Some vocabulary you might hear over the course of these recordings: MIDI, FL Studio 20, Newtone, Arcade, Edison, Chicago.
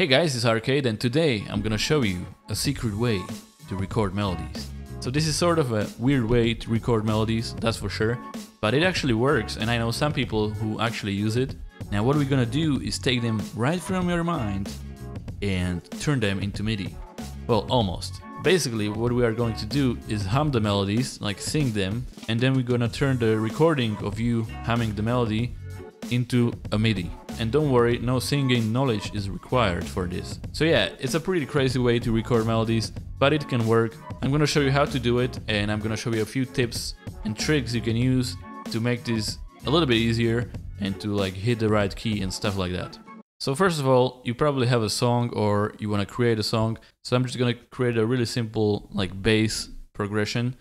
Hey guys, it's Arcade and today I'm gonna show you a secret way to record melodies. So this is sort of a weird way to record melodies, that's for sure, but it actually works and I know some people who actually use it. Now what we're gonna do is take them right from your mind and turn them into MIDI. Well, almost. Basically what we are going to do is hum the melodies, like sing them, and then we're gonna turn the recording of you humming the melody into a MIDI. And don't worry, no singing knowledge is required for this. So yeah, it's a pretty crazy way to record melodies, but it can work. I'm gonna show you how to do it, and I'm gonna show you a few tips and tricks you can use to make this a little bit easier and to like hit the right key and stuff like that. So first of all, you probably have a song or you wanna create a song. So I'm just gonna create a really simple like bass progression.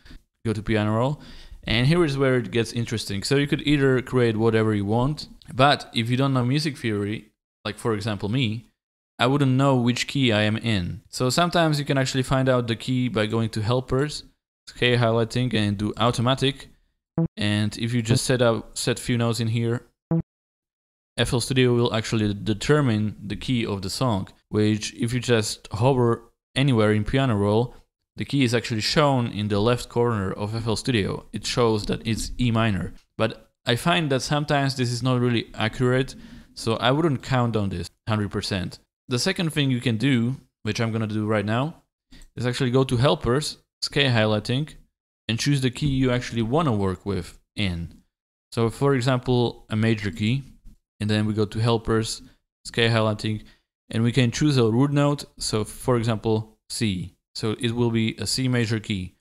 Go to piano roll. And here is where it gets interesting. So you could either create whatever you want, but if you don't know music theory, like for example me, I wouldn't know which key I am in. So sometimes you can actually find out the key by going to helpers, scale highlighting, and do automatic. And if you just set few notes in here, FL Studio will actually determine the key of the song, which if you just hover anywhere in piano roll, the key is actually shown in the left corner of FL Studio. It shows that it's E minor. But I find that sometimes this is not really accurate, so I wouldn't count on this 100%. The second thing you can do, which I'm gonna do right now, is actually go to helpers, scale highlighting, and choose the key you actually wanna work with in. So for example, a major key, and then we go to helpers, scale highlighting, and we can choose a root note, so for example, C. So it will be a C major key.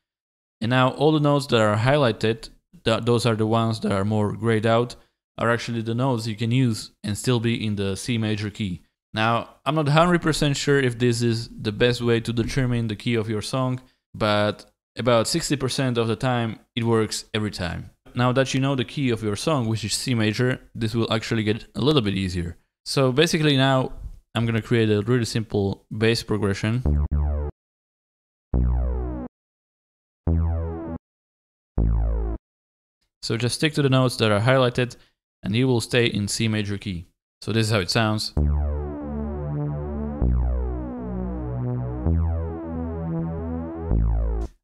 And now all the notes that are highlighted, those are the ones that are more grayed out, are actually the notes you can use and still be in the C major key. Now, I'm not 100% sure if this is the best way to determine the key of your song, but about 60% of the time, it works every time. Now that you know the key of your song, which is C major, this will actually get a little bit easier. So basically now, I'm gonna create a really simple bass progression. So just stick to the notes that are highlighted and you will stay in C major key. So this is how it sounds.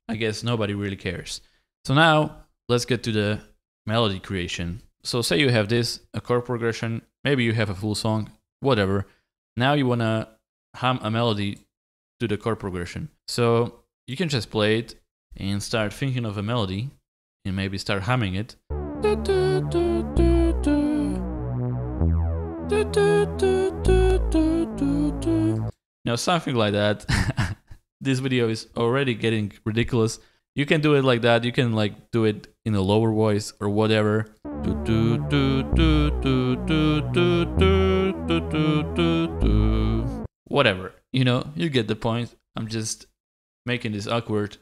I guess nobody really cares. So now let's get to the melody creation. So say you have this, a chord progression, maybe you have a full song, whatever. Now you wanna hum a melody to the chord progression. So you can just play it and start thinking of a melody. And maybe start humming it. Now something like that. This video is already getting ridiculous. You can do it like that. You can like do it in a lower voice or whatever. Whatever, you know, you get the point. I'm just making this awkward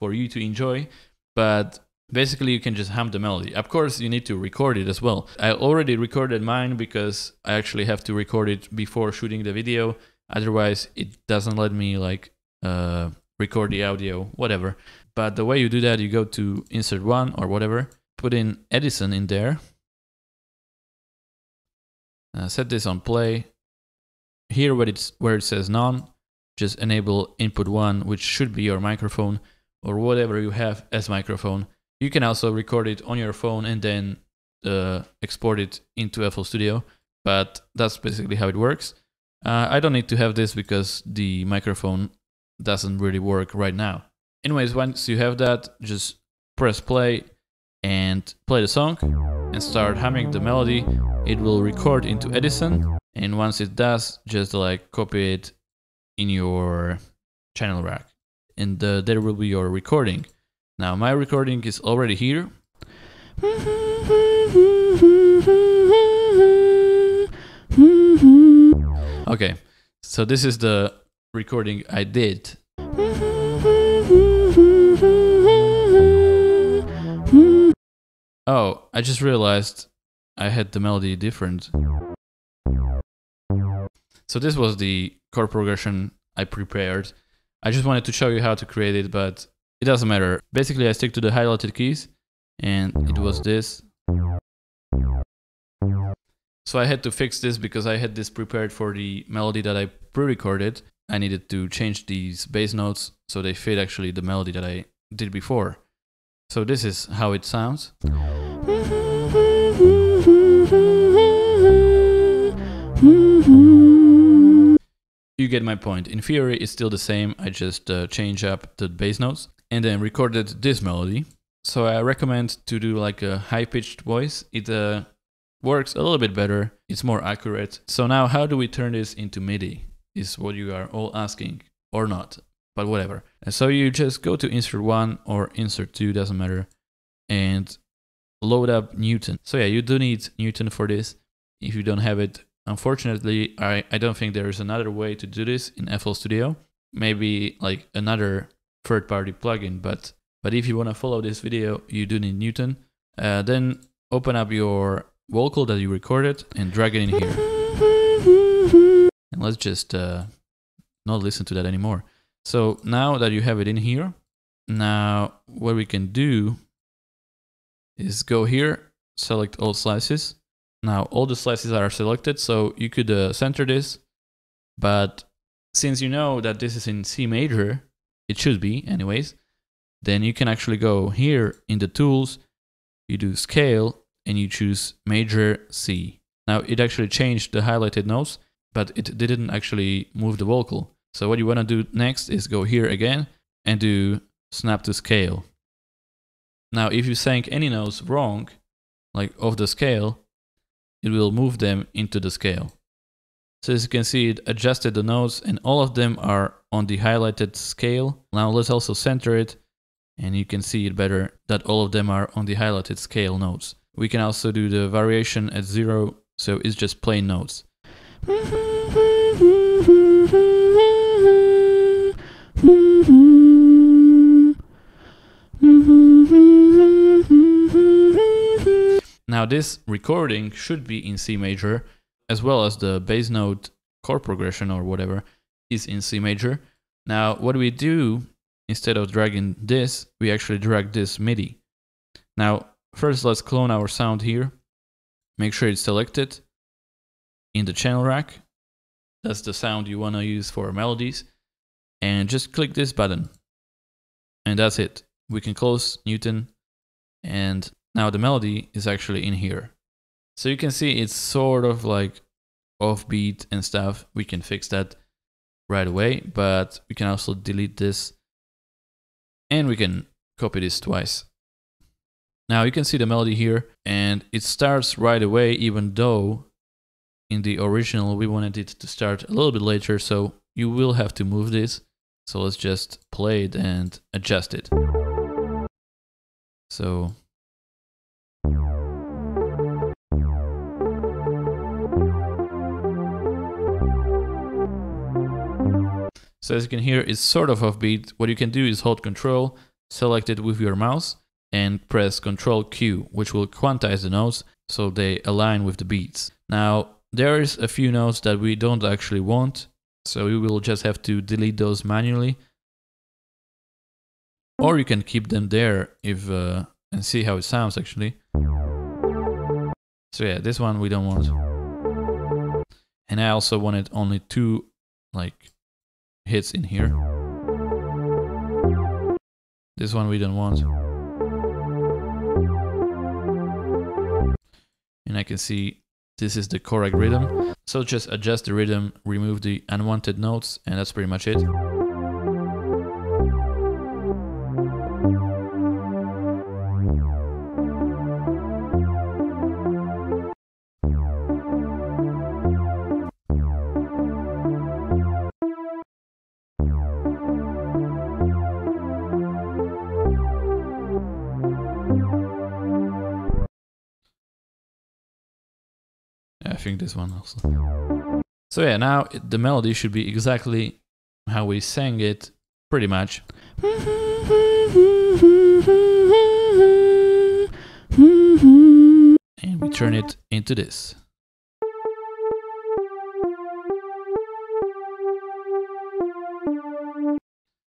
for you to enjoy. But basically you can just hum the melody. Of course, you need to record it as well. I already recorded mine because I actually have to record it before shooting the video. Otherwise, it doesn't let me like record the audio, whatever. But the way you do that, you go to insert one or whatever, put in Edison in there. Set this on play. Here where it says none, just enable input one, which should be your microphone, or whatever you have as microphone. You can also record it on your phone and then export it into FL Studio, but that's basically how it works. I don't need to have this because the microphone doesn't really work right now. Anyways, once you have that, just press play and play the song and start humming the melody. It will record into Edison, and once it does, just like copy it in your channel rack. And there will be your recording. Now my recording is already here. Okay, so this is the recording I did. Oh, I just realized I had the melody different. So this was the chord progression I prepared. I just wanted to show you how to create it, but it doesn't matter. Basically, I stick to the highlighted keys, and it was this. So I had to fix this because I had this prepared for the melody that I pre-recorded. I needed to change these bass notes so they fit actually the melody that I did before. So this is how it sounds. You get my point. In theory, it's still the same. I just change up the bass notes and then recorded this melody. So I recommend to do like a high-pitched voice. It works a little bit better. It's more accurate. So now how do we turn this into MIDI is what you are all asking, or not, but whatever. And so you just go to insert 1 or insert 2, doesn't matter, and load up Newtone. So yeah, you do need Newtone for this. If you don't have it, unfortunately, I don't think there is another way to do this in FL Studio. Maybe like another third-party plugin, but if you want to follow this video, you do need Newtone. Then open up your vocal that you recorded and drag it in here. And let's just not listen to that anymore. So now that you have it in here, now what we can do is go here, select all slices. Now all the slices are selected, so you could center this, but since you know that this is in C major, it should be anyways, then you can actually go here in the tools, you do scale, and you choose major C. Now it actually changed the highlighted notes, but it didn't actually move the vocal. So what you want to do next is go here again and do snap to scale. Now if you sang any notes wrong, like off the scale, it will move them into the scale. So as you can see, it adjusted the notes and all of them are on the highlighted scale. Now let's also center it and you can see it better that all of them are on the highlighted scale notes. We can also do the variation at 0, so it's just plain notes. Now this recording should be in C major, as well as the bass note chord progression or whatever is in C major. Now what we do, instead of dragging this, we actually drag this MIDI. Now first, let's clone our sound here. Make sure it's selected in the channel rack. That's the sound you want to use for melodies. And just click this button. And that's it. We can close Newtone. And now the melody is actually in here. So you can see it's sort of like offbeat and stuff. We can fix that right away. But we can also delete this. And we can copy this twice. Now you can see the melody here and it starts right away, even though in the original we wanted it to start a little bit later, so you will have to move this. So let's just play it and adjust it. So as you can hear, it's sort of offbeat. What you can do is hold Control, select it with your mouse, and press Ctrl Q, which will quantize the notes so they align with the beats. Now, there is a few notes that we don't actually want, so we will just have to delete those manually. Or you can keep them there if and see how it sounds actually. So yeah, this one we don't want. And I also wanted only 2 like hits in here. This one we don't want. And I can see this is the correct rhythm. So just adjust the rhythm, remove the unwanted notes, and that's pretty much it. I think this one also. So yeah, now the melody should be exactly how we sang it, pretty much. And we turn it into this.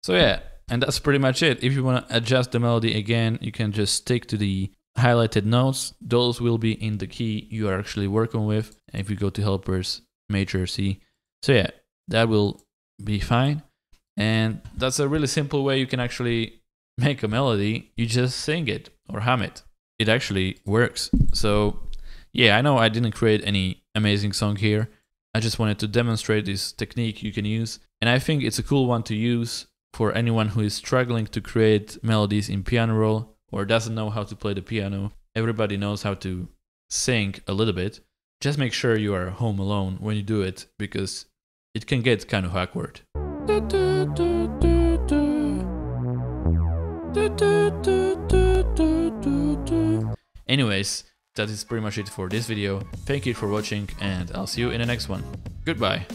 So yeah, and that's pretty much it. If you want to adjust the melody again, you can just stick to the highlighted notes. Those will be in the key you are actually working with. And if we go to helpers, major C. So yeah, that will be fine. And that's a really simple way you can actually make a melody. You just sing it or hum it. It actually works. So yeah, I know I didn't create any amazing song here. I just wanted to demonstrate this technique you can use. And I think it's a cool one to use for anyone who is struggling to create melodies in piano roll or doesn't know how to play the piano. Everybody knows how to sing a little bit. Just make sure you are home alone when you do it, because it can get kind of awkward. Anyways, that is pretty much it for this video. Thank you for watching, and I'll see you in the next one. Goodbye!